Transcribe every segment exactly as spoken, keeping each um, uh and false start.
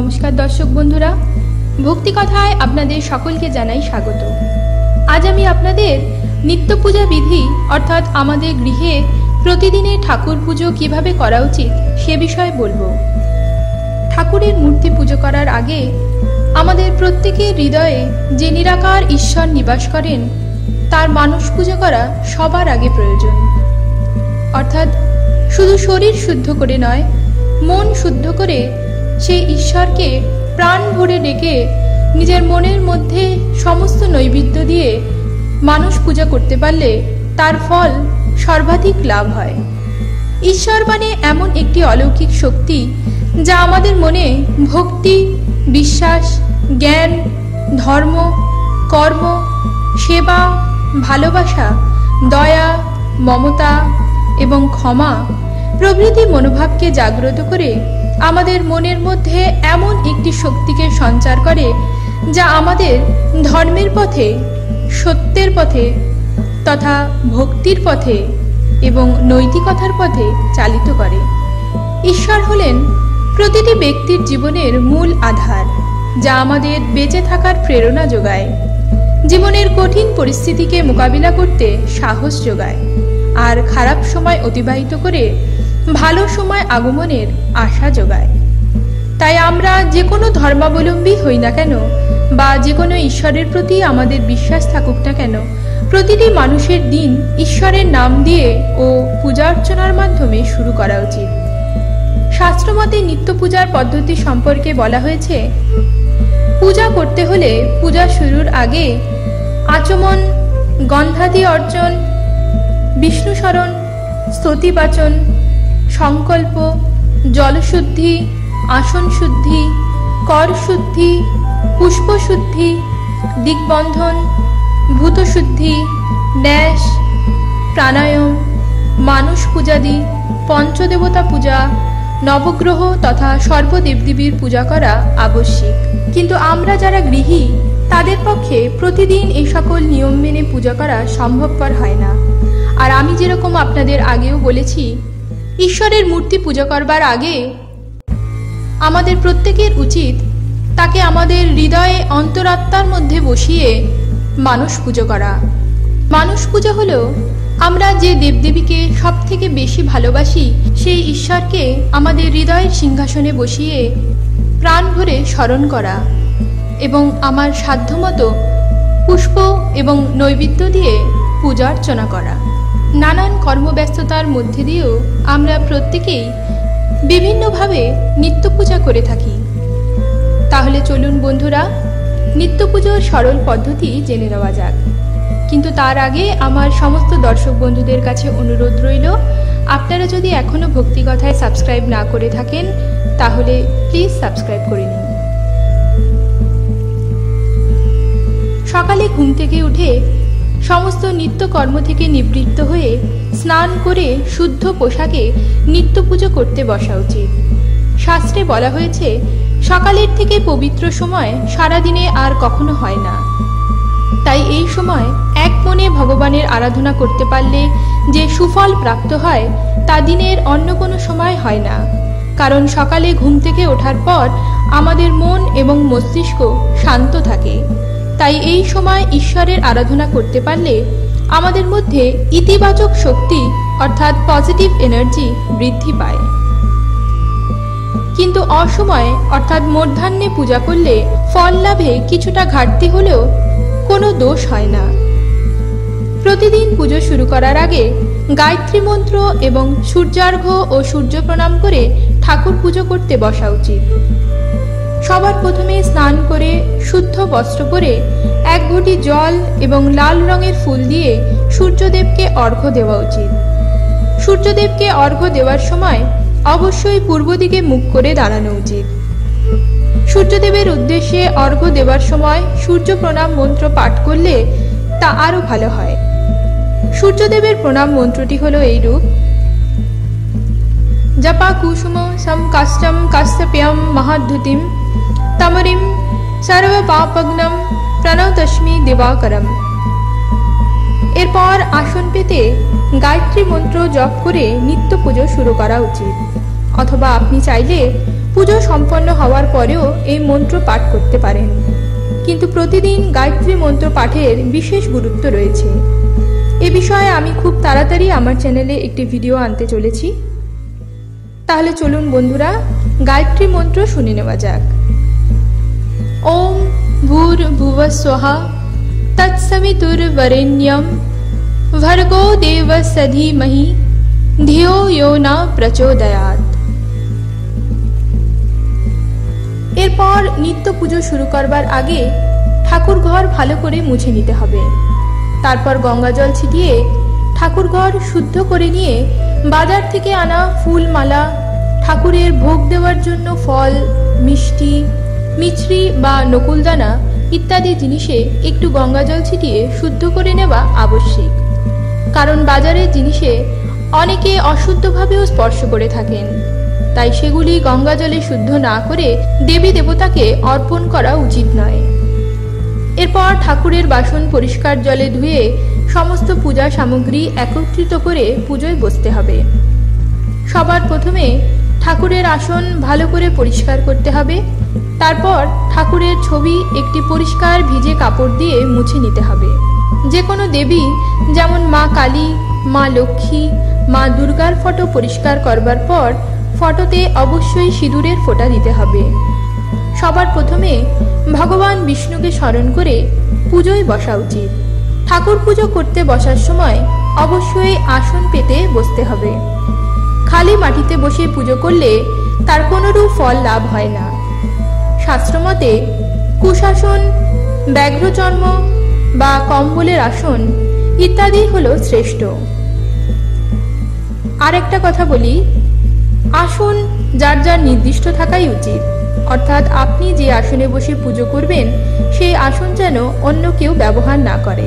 नमस्कार दर्शक बंधुरा, भक्ति कथाय आपनादेर सकलके जानाई स्वागत। आज आमि आपनादेर नित्य पूजा विधि अर्थात आमादेर गृहे प्रतिदिने ठाकुर पुजो किभाबे करा उचित से विषये बोलबो। ठाकुरेर मूर्ति पुजो करार आगे आमादेर प्रत्येकेर हृदये जे निराकार ईश्वर निवास करेन तार मानस पुजो करा सबार आगे प्रयोजन। अर्थात शुधु शरीर शुद्ध करे नय, मन शुद्ध करे सेई ईश्वरके प्राण भरे डेके निजेर मनेर मध्ये समस्त नैवेद्य दिए मानुष पूजा करते पारले तार फल सर्वाधिक लाभ हय। ईश्वर माने एमन एकटी अलौकिक शक्ति जा आमादेर मने भक्ति, विश्वास, ज्ञान, धर्म, कर्म, सेवा, भालोबासा, दया, ममता एवं क्षमा प्रभृति मनोभाव के जाग्रत करे आमादेर मनेर मध्ये एमन एकटी शक्तिके संचार करे जा आमादेर धर्मेर पथे, सत्येर पथे तथा भक्तिर पथे एवं नैतिकतार पथे चालित करे। ईश्वर हलेन प्रतिटी व्यक्तिर जीवनेर मूल आधार जा आमादेर बेঁচে থাকার प्रेरणा जोगाय, जीवनेर कठिन परिस्थितिके मोकाबिला करते साहस जोगाय और खराब समय अतिबाहित करे भालो समय आगमनेर आशा जोगाय। ताई आमरा जे कोनो धर्मावलम्बी हई ना केन बा जे कोनो ईश्वरेर प्रति आमादेर विश्वास थाकुक ना केन, प्रतिटी मानुषेर दिन ईश्वरेर नाम दिए ओ पूजा अर्चनार माध्यमे शुरू करा उचित। शास्त्रमते नित्य पूजार पद्धति सम्पर्के बला हयेछे, पूजा करते हले पूजा शुरूर आगे आचमन, गन्धादि अर्चन, विष्णु शरण, स्तुति वाचन, संकल्प, जलशुद्धि, आसन शुद्धि, कर शुद्धि, पुष्प शुद्धि, दिग्बंधन, भूत शुद्धि, न्यास, प्राणायाम, मानुष पूजादि, पंचदेवता पूजा, नवग्रह तथा सर्वदेवदेवीर पूजा करा आवश्यक। किन्तु आमरा जारा गृही तादेर पक्षे प्रतिदिन ए सकल नियम मेने पूजा करा सम्भवपर हय ना। और आमी जेरकम आपनादेर आगेओ बोलेछि, ईश्वरेर मूर्ति पूजा करबार आगे आमादेर प्रत्येकेर उचित ताके आमादेर हृदये अंतरात्मार मध्ये बसिए मानुष पूजा करा। मानुष पूजा हलो आमरा जे देवदेवीके सबथेके बेशी भालोबासी सेई ईश्वरके आमादेर हृदयेर सिंहासने बसिए प्राण भरे स्मरण करा एवं आमार साध्यमतो पुष्प एवं नैवेद्य दिए पूजा अर्चना करा। नानान কর্মব্যস্ততার মধ্যে দিয়েও আমরা প্রত্যেকেই বিভিন্নভাবে নিত্য পূজা করে থাকি। তাহলে চলুন বন্ধুরা, নিত্য পূজার সরল পদ্ধতি জেনে নেওয়া যাক। কিন্তু তার আগে আমার সমস্ত দর্শক বন্ধুদের কাছে অনুরোধ রইল, আপনারা যদি এখনো ভক্তি কথায় সাবস্ক্রাইব না করে থাকেন তাহলে প্লিজ সাবস্ক্রাইব করে নিন। সকালে ঘুম থেকে উঠে समस्त नित्य कर्म थेके निवृत्त हुए स्नान करे शुद्ध पोशाके नित्य पूजा करते बसा उचित। शास्त्रे बला हयेछे सकालेर थेके पवित्र समय सारा दिने आर कखनो हय ना, ताई एई समय एक मने भगवानेर आराधना करते पारले जे सुफल प्राप्त हय ता दिनेर अन्य कोनो समय हय ना। कारण सकाले घुम थेके ओठार पर आमादेर मन एवं मस्तिष्क शांत थाके, তাই এই সময় ঈশ্বরের আরাধনা করতে পারলে আমাদের মধ্যে ইতিবাচক শক্তি অর্থাৎ পজিটিভ এনার্জি বৃদ্ধি পায়। কিন্তু অসময়ে অর্থাৎ মধ্যাহ্নে পূজা করলে ফল লাভে কিছুটা ঘাটতি হলেও কোনো দোষ হয় না। প্রতিদিন পূজা শুরু করার আগে গায়ত্রী মন্ত্র এবং সূর্যার্ঘ্য ও সূর্য প্রণাম করে ঠাকুর পূজা করতে বসা উচিত। সবার প্রথমে স্নান করে শুদ্ধ বস্ত্র পরে এক ঘটি জল এবং লাল রঙের ফুল দিয়ে সূর্যদেবকে অর্ঘ্য দেওয়া উচিত। সূর্যদেবকে অর্ঘ্য দেওয়ার সময় অবশ্যই পূর্ব দিকে মুখ করে দাঁড়ানো উচিত। সূর্যদেবের উদ্দেশ্যে অর্ঘ্য দেওয়ার সময় সূর্য প্রণাম মন্ত্র পাঠ করলে তা আরো ভালো হয়। সূর্যদেবের প্রণাম মন্ত্রটি হলো এইরূপ: জপা কুসুম সম কাষ্টম কাশ্যপ্যম মহাদ্যুতিম तमरिम सर्वपापघ्नं प्रणतस्मी दिवाकरम। এরপর আসন পেতে গায়ত্রী মন্ত্র জপ করে নিত্য পুজো শুরু করা উচিত। অথবা আপনি চাইলে पुजो सम्पन्न हवार परेও এই মন্ত্র পাঠ করতে পারেন। কিন্তু প্রতিদিন গায়ত্রী মন্ত্র পাঠের বিশেষ গুরুত্ব রয়েছে। এই বিষয়ে আমি খুব তাড়াতাড়ি আমার চ্যানেলে একটি ভিডিও আনতে চলেছি। তাহলে চলুন বন্ধুরা গায়ত্রী মন্ত্র শুনে নেওয়া যাক। ওম ভূর্ভুবঃ স্বহা तत्सवितुर्वरेण्यं भर्गो देवस्य धीमहि धियो यो न प्रचोदयात्। এরপর নিত্য পুজো শুরু করবার আগে ঠাকুর ঘর ভালো করে মুছে নিতে হবে। তারপর গঙ্গা জল ছিটিয়ে ঠাকুর ঘর শুদ্ধ করে নিয়ে বাজার থেকে আনা ফুল মালা, ঠাকুরের ভোগ দেওয়ার জন্য ফল, মিষ্টি, মিছরি বা নকুলদানা ইত্যাদি জিনিসে একটু গঙ্গা জল ছিটিয়ে শুদ্ধ করে নেওয়া আবশ্যিক। কারণ বাজারের জিনিসে অনেকে অশুদ্ধভাবেও স্পর্শ করে থাকেন, তাই সেগুলি গঙ্গা জলে শুদ্ধ না করে দেবী দেবতাকে অর্পণ করা উচিত নয়। এরপর ঠাকুরের বাসন পরিষ্কার জলে ধুয়ে সমস্ত পূজা সামগ্রী একত্রিত করে পুজোয় বসতে হবে। সবার প্রথমে ঠাকুরের আসন ভালো করে পরিষ্কার করতে হবে। তারপর ঠাকুরের ছবি একটি পরিষ্কার ভিজে কাপড় দিয়ে মুছে নিতে হবে। যে কোনো দেবী যেমন মা কালী, মা লক্ষ্মী, মা দুর্গার ফটো পরিষ্কার করবার পর ফটোতে অবশ্যই সিঁদুরের ফোঁটা দিতে হবে। সবার প্রথমে ভগবান বিষ্ণুকে স্মরণ করে পুজোয় বসা উচিত। ঠাকুর পুজো করতে বসার সময় অবশ্যই আসন পেতে বসতে হবে। খালি মাটিতে বসে পুজো করলে তার কোনোরূপ ফল লাভ হয় না। শাস্ত্রমতে কুশাসন, ব্যাঘ্রচর্ম বা কম্বলের আসন ইত্যাদি হলো শ্রেষ্ঠ। আর একটা কথা বলি, আসন যার যার নির্দিষ্ট থাকাই উচিত। অর্থাৎ আপনি যে আসনে বসে পুজো করবেন সেই আসন যেন অন্য কেউ ব্যবহার না করে।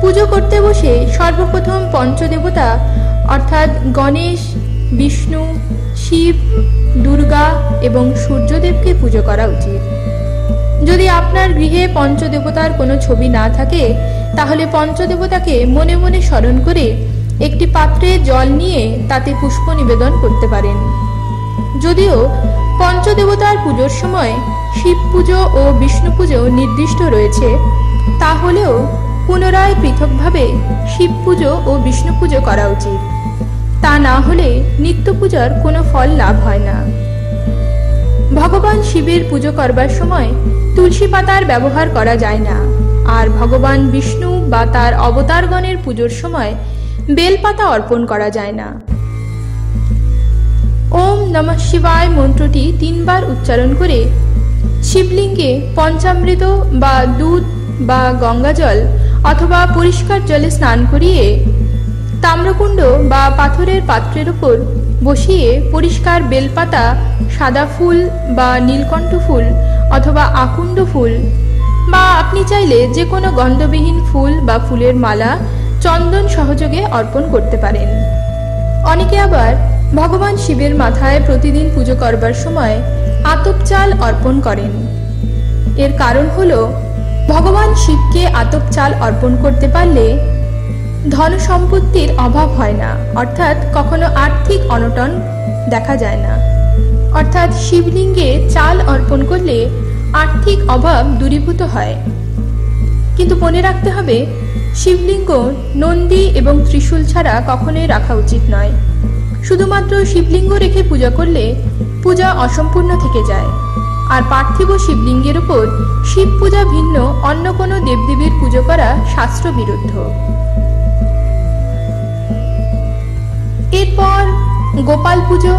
পুজো করতে বসে সর্বপ্রথম পঞ্চদেবতা অর্থাৎ গণেশ, বিষ্ণু, শিব, দুর্গা এবং সূর্যদেবকে পুজো করা উচিত। যদি আপনার গৃহে পঞ্চদেবতার কোনো ছবি না থাকে তাহলে পঞ্চদেবতাকে মনে মনে স্মরণ করে একটি পাত্রে জল নিয়ে তাতে পুষ্প নিবেদন করতে পারেন। যদিও পঞ্চদেবতার পুজোর সময় শিব পুজো ও বিষ্ণু পুজো নির্দিষ্ট রয়েছে, তাহলেও পুনরায় পৃথকভাবে শিব পুজো ও বিষ্ণু পুজো করা উচিত। তা না হলে নিত্য পূজার কোনো ফল লাভ হয় না। ভগবান শিবের পুজো করবার সময় তুলসী পাতার ব্যবহার করা যায় না। আর ভগবান বিষ্ণু বা তার অবতারগণের পুজোর সময় বেলপাতা অর্পণ করা যায় না। ওম নমঃ শিবায় মন্ত্রটি তিনবার উচ্চারণ করে শিবলিঙ্গে পঞ্চামৃত বা দুধ বা গঙ্গাজল অথবা পরিষ্কার জলে স্নান করিয়ে তাম্রকুণ্ড বা পাথরের পাত্রের উপর বসিয়ে পরিষ্কার বেলপাতা, সাদা ফুল বা নীলকণ্ঠ ফুল অথবা আকুণ্ড ফুল বা আপনি চাইলে যে কোনো গন্ধবিহীন ফুল বা ফুলের মালা চন্দন সহযোগে অর্পণ করতে পারেন। অনেকে আবার ভগবান শিবের মাথায় প্রতিদিন পুজো করবার সময় আতপ চাল অর্পণ করেন। এর কারণ হলো ভগবান শিবকে আতপ চাল অর্পণ করতে পারলে ধন সম্পত্তির অভাব হয় না, অর্থাৎ কখনো আর্থিক অনটন দেখা যায় না। অর্থাৎ শিবলিঙ্গে চাল অর্পণ করলে আর্থিক অভাব দূরীভূত হয়। কিন্তু মনে রাখতে হবে শিবলিঙ্গ নন্দী এবং ত্রিশূল ছাড়া কখনোই রাখা উচিত নয়। শুধুমাত্র শিবলিঙ্গ রেখে পূজা করলে পূজা অসম্পূর্ণ থেকে যায়। আর পার্থিব শিবলিঙ্গের উপর শিব পূজা ভিন্ন অন্য কোনো দেবদেবীর পুজো করা শাস্ত্র বিরুদ্ধ। এরপর গোপাল পুজো,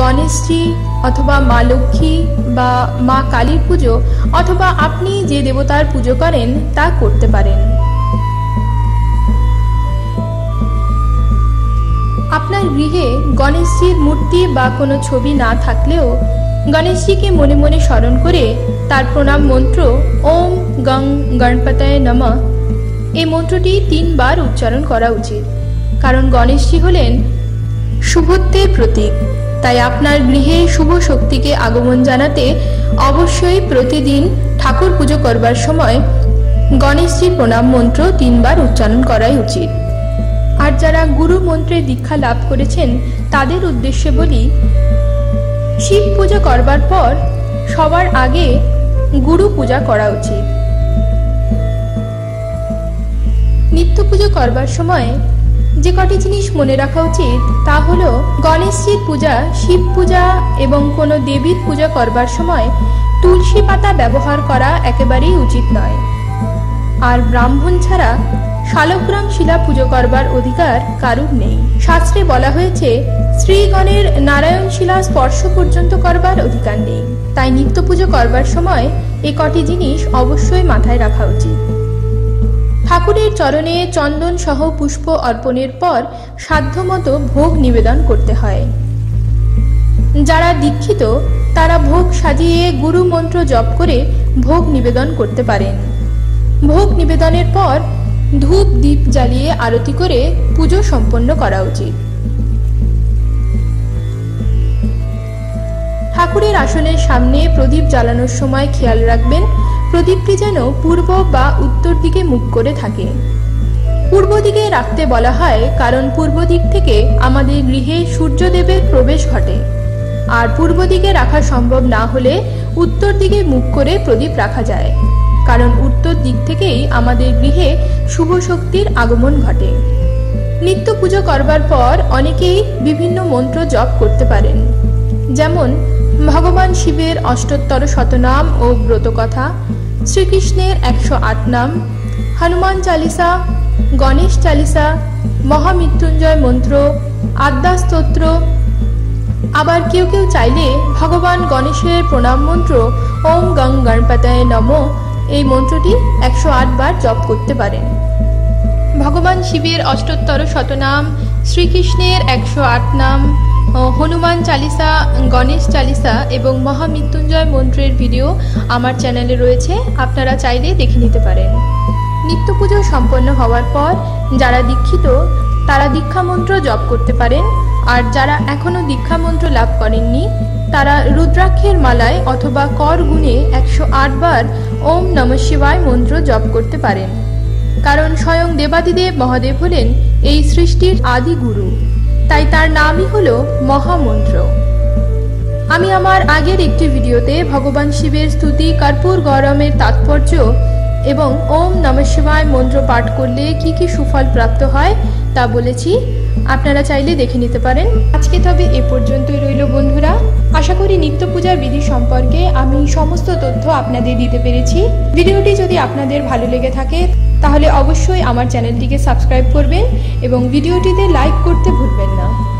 গণেশজি অথবা মা লক্ষ্মী বা মা কালীর পুজো অথবা আপনি যে দেবতার পুজো করেন তা করতে পারেন। আপনার গৃহে গণেশজির মূর্তি বা কোনো ছবি না থাকলেও গণেশজিকে মনে মনে স্মরণ করে তার প্রণাম মন্ত্র ওম গং গণপতয়ে নমঃ এই মন্ত্রটি তিনবার উচ্চারণ করা উচিত। কারণ গণেশজি হলেন শুভত্বের প্রতীক, তাই আপনার গৃহে শুভ শক্তিকে আগমন জানাতে অবশ্যই প্রতিদিন ঠাকুর পুজো করবার সময় গণেশজি প্রণাম মন্ত্র তিনবার উচ্চারণ করাই উচিত। আর যারা গুরু মন্ত্রে দীক্ষা লাভ করেছেন তাদের উদ্দেশ্যে বলি, शिव पूजा करबार पर सबार आगे गुरु पूजा करा उचित। नित्य पूजा करबार समय जे कटी जिनिस मने रखा उचित ता हलो गणेशजीर पूजा, शिव पूजा एवं कोनो देवीर पूजा करबार समय तुलसी पाता व्यवहार करा एकेबारेई उचित नय। आर ब्राह्मण छाड़ा शालग्राम शिला पूजा करबार अधिकार कारुर नेई। शास्त्रे बला हयेछे श्रीगणेर नारायण शिला स्पर्श पर्यन्त करबार अधिकार नेई। ताई नित्य पूजा करबार समय ए कटी जिनिस अवश्यई माथाय राखा उचित। ठाकुरेर चरणे चंदन सह पुष्प अर्पणेर पर साध्यमतो भोग निवेदन करते हय। जारा दीक्षित तारा भोग साजिए गुरु मंत्र जप करे भोग निवेदन करते पारेन। भोग निवेदनेर पर धूप दीप जालिए आरती करे पूजो सम्पन्न करा उचित। ठाकुरेर आसनेर सामने प्रदीप जालानोर समय खेयाल राखबेन प्रदीपटी जेन पूर्व बा उत्तर दिके मुख करे थाके। पूर्व दिके राखते बला हय कारण पूर्व दिक थेके आमादेर गृहे सूर्यदेवेर प्रवेश घटे। आर पूर्व दिके राखा सम्भव ना होले उत्तर दिके मुख करे प्रदीप राखा जाय कारण उत्तर दिक থেকেই আমাদের গৃহে শুভ শক্তির আগমন ঘটে। নিত্য পূজা করবার পর অনেকেই বিভিন্ন মন্ত্র জপ করতে পারেন, যেমন ভগবান শিবের অষ্টোত্তর শতনাম ও ব্রতকথা, শ্রীকৃষ্ণের একশো আট নাম, হনুমান চালিসা, গণেশ চালিসা, মহামৃত্যুঞ্জয় মন্ত্র, আদ্যা স্তোত্র। আবার কেউ কেউ চাইলে ভগবান গণেশের প্রণাম মন্ত্র ওম গং গণপতয়ে নমো এই মন্ত্রটি একশো আট বার জপ করতে পারেন। ভগবান শিবের অষ্টোত্তর শতনাম, শ্রীকৃষ্ণের একশো আট নাম, হনুমান চালিসা, গণেশ চালিসা এবং মহামৃত্যুঞ্জয় মন্ত্রের ভিডিও আমার চ্যানেলে রয়েছে, আপনারা চাইলে দেখে নিতে পারেন। নিত্য পূজা সম্পন্ন হওয়ার পর যারা দীক্ষিত তারা দীক্ষা মন্ত্র জপ করতে পারেন। আর যারা এখনো দীক্ষা মন্ত্র লাভ করেননি তারা রুদ্রাক্ষের মালায় অথবা কর গুণে একশো আট বার ওম নমঃ শিবায় মন্ত্র জপ করতে পারেন, কারণ স্বয়ং দেবাদিদেব মহাদেব হলেন এই সৃষ্টির আদি গুরু, তাই তার নামই হলো মহামন্ত্র। আমি আমার আগের একটি ভিডিওতে ভগবান শিবের স্তুতি কর্পূর গরমের তাৎপর্য এবং ওম নমঃ শিবায় মন্ত্র পাঠ করলে কি কি সুফল প্রাপ্ত হয় তা বলেছি, আপনারা চাইলে দেখে নিতে পারেন। আজকে তবে এ পর্যন্তই রইল বন্ধুরা। আশা করি নিত্য পূজার বিধি সম্পর্কে আমি সমস্ত তথ্য আপনাদের দিতে পেরেছি। ভিডিওটি যদি আপনাদের ভালো লেগে থাকে তাহলে অবশ্যই আমার চ্যানেলটিকে সাবস্ক্রাইব করবেন এবং ভিডিওটিতে লাইক করতে ভুলবেন না।